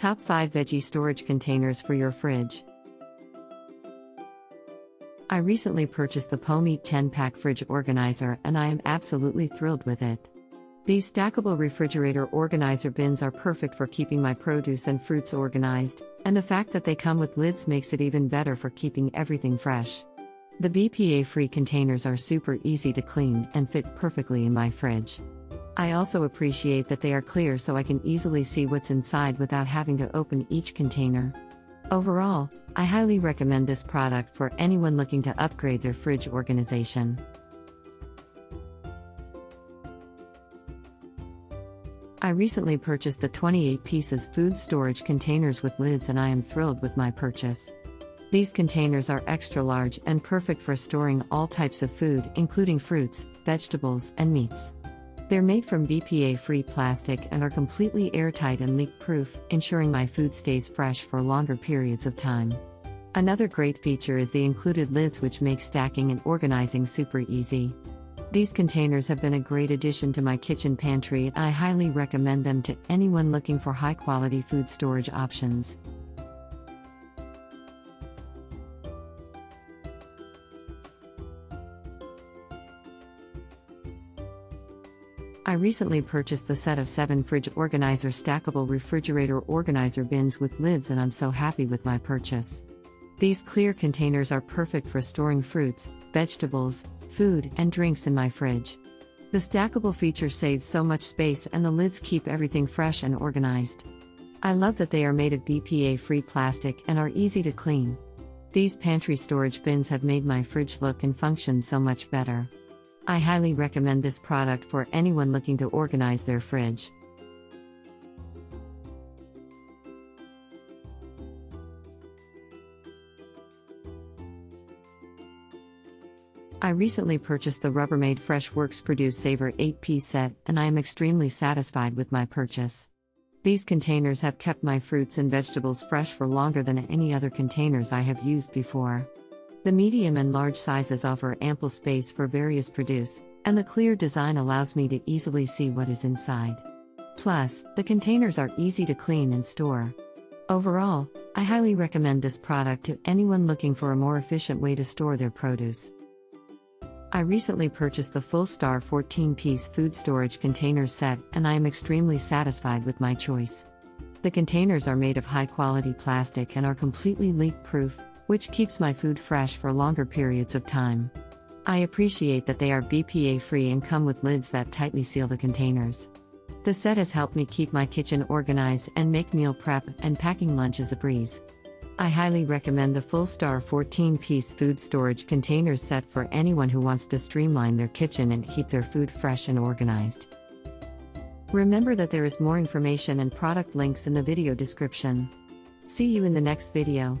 Top 5 Veggie Storage Containers for Your Fridge. I recently purchased the Pomeat 10-pack fridge organizer and I am absolutely thrilled with it. These stackable refrigerator organizer bins are perfect for keeping my produce and fruits organized, and the fact that they come with lids makes it even better for keeping everything fresh. The BPA-free containers are super easy to clean and fit perfectly in my fridge. I also appreciate that they are clear so I can easily see what's inside without having to open each container. Overall, I highly recommend this product for anyone looking to upgrade their fridge organization. I recently purchased the 28 pieces food storage containers with lids and I am thrilled with my purchase. These containers are extra large and perfect for storing all types of food, including fruits, vegetables, and meats. They're made from BPA-free plastic and are completely airtight and leak-proof, ensuring my food stays fresh for longer periods of time. Another great feature is the included lids, which make stacking and organizing super easy. These containers have been a great addition to my kitchen pantry and I highly recommend them to anyone looking for high-quality food storage options. I recently purchased the set of 7 fridge organizer stackable refrigerator organizer bins with lids and I'm so happy with my purchase. These clear containers are perfect for storing fruits, vegetables, food, and drinks in my fridge. The stackable feature saves so much space and the lids keep everything fresh and organized. I love that they are made of BPA-free plastic and are easy to clean. These pantry storage bins have made my fridge look and function so much better. I highly recommend this product for anyone looking to organize their fridge. I recently purchased the Rubbermaid FreshWorks Produce Saver 8-piece set and I am extremely satisfied with my purchase. These containers have kept my fruits and vegetables fresh for longer than any other containers I have used before. The medium and large sizes offer ample space for various produce, and the clear design allows me to easily see what is inside. Plus, the containers are easy to clean and store. Overall, I highly recommend this product to anyone looking for a more efficient way to store their produce. I recently purchased the Fullstar 14-piece food storage container set, and I am extremely satisfied with my choice. The containers are made of high-quality plastic and are completely leak-proof, which keeps my food fresh for longer periods of time. I appreciate that they are BPA-free and come with lids that tightly seal the containers. The set has helped me keep my kitchen organized and make meal prep and packing lunches a breeze. I highly recommend the Fullstar 14-piece food storage container set for anyone who wants to streamline their kitchen and keep their food fresh and organized. Remember that there is more information and product links in the video description. See you in the next video.